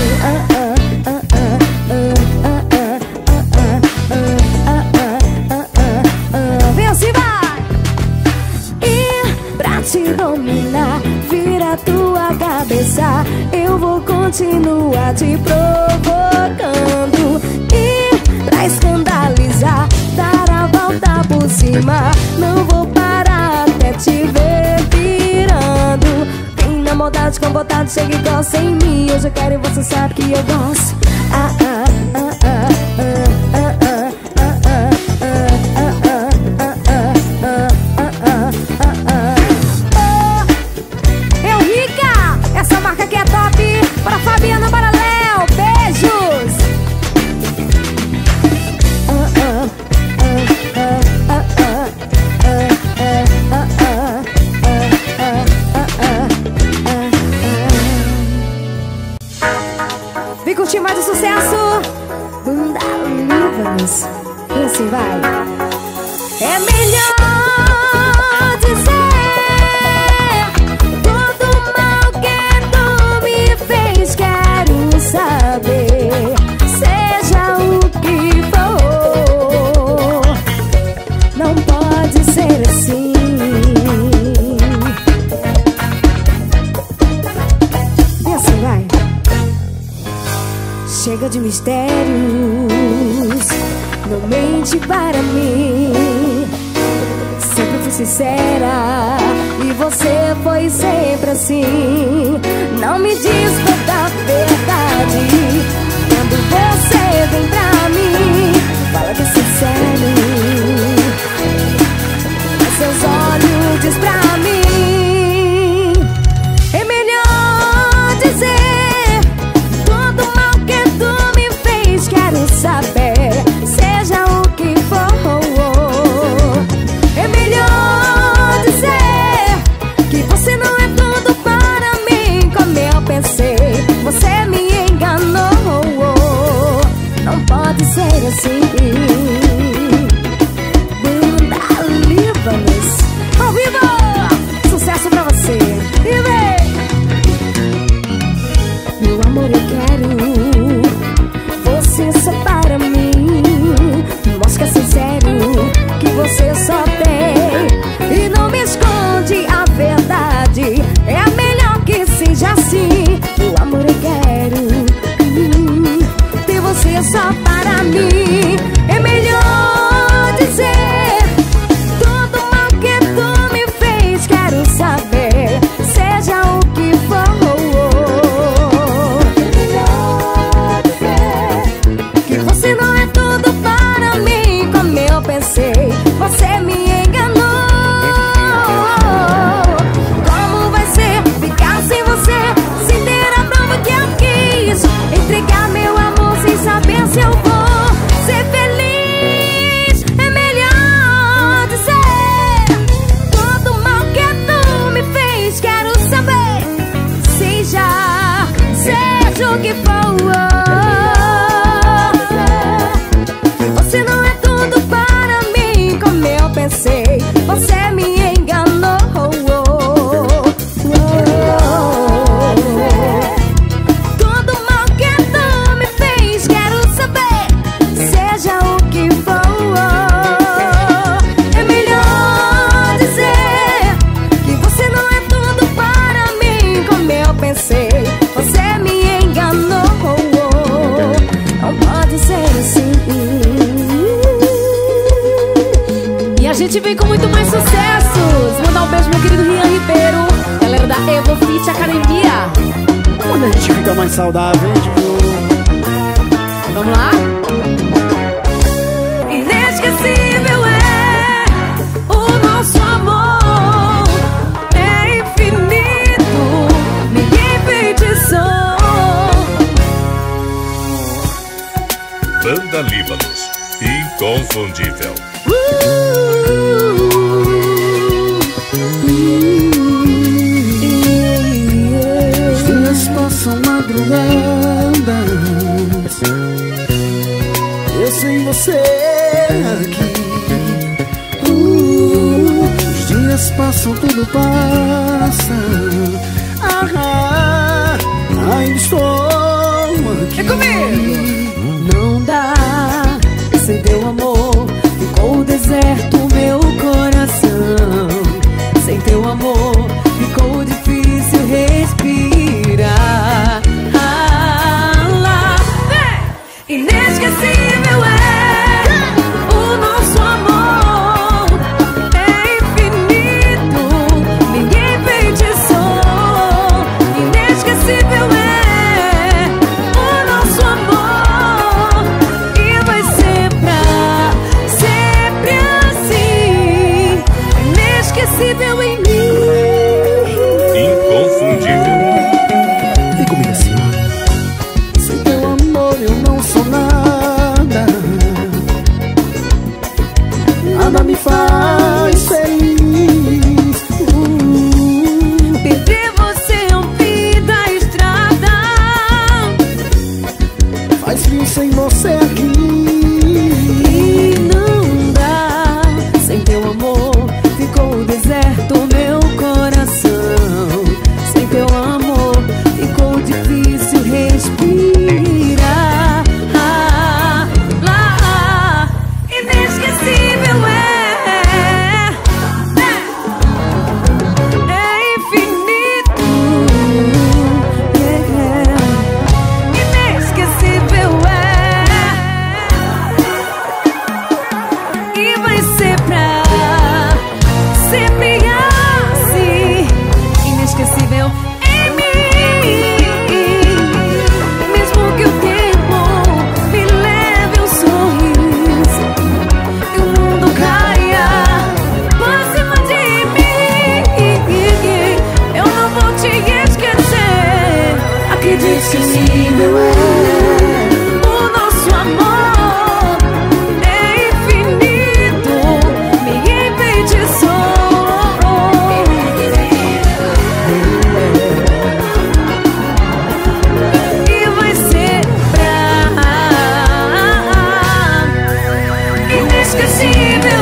Vem assim, vai! E pra te dominar, vira tua cabeça. Eu vou continuar te provocando e pra escandalizar, dar a volta por cima. Não vou parar até te ver pirando. Vem na maldade com vontade, chega e gosta em mim. Hoje eu quero e você sabe que eu gosto. Ah, ah, ah, ah, ah, ah, ah, ah, ah, ah, ah, ah, ah. Eu rica! Essa marca aqui é top! Para Fabiana, para Léo! Beijos! Ah, ah, ah, ah. Mais um sucesso, Banda Líbano. E assim vai. É melhor dizer todo o mal que tu me fez. Quero saber, seja o que for. Não pode ser assim. E assim vai. Chega de mistérios, não mente para mim. Sempre fui sincera, E você foi sempre assim. Não me diz toda a verdade quando você vem pra mim. Fala que é sincero, mas seus olhos diz pra mim. É melhor dizer todo o mal que tu me fez. Quero saber, seja o que for. É melhor dizer que você não é tudo para mim, como eu pensei. Você me enganou. Não pode ser assim. Você só tem e não me esconde a verdade. É a melhor que seja assim. O amor eu quero hum, ter você só para mim. É melhor dizer todo o mal que tu me fez. Quero saber, seja o que for. É melhor dizer que você não é tudo para mim, como eu pensei. Você me enganou. Como vai ser ficar sem você, sem ter a prova que eu quis? Entregar meu amor sem saber se eu vou ser feliz. É melhor dizer todo o mal que tu me fez. Quero saber, seja, seja o que for. Você não é tudo para pensei, você me enganou. Todo mal que tu me fez, quero saber, seja o que for. É melhor dizer que você não é tudo para mim, como eu pensei. Você me enganou. Não pode ser assim. A gente vem com muito mais sucessos. Mandar um beijo, meu querido Rian Ribeiro, galera da Evo Fit Academia. Quando a gente fica mais saudável, tipo... Vamos lá? Inesquecível é o nosso amor, é infinito, ninguém feitiçou. Banda Líbanos, inconfundível. uh! São madrugadas, eu sem você aqui. uh, Os dias passam, tudo passa. Ah, ah, ainda estou aqui. É comigo. Não dá, sem teu amor ficou deserto meu coração. Sem teu amor ficou difícil respirar. Inesquecível é o nosso amor, é infinito, ninguém feitiçou. Inesquecível é o nosso amor e vai ser pra sempre assim. Inesquecível em mim, inconfundível. Vem comigo assim. Sem teu amor eu não sou nada. Nada me faz feliz. uh, Perder você é um fim da estrada. Faz frio sem você aqui. E não dá, sem teu amor ficou o deserto meu. impossível.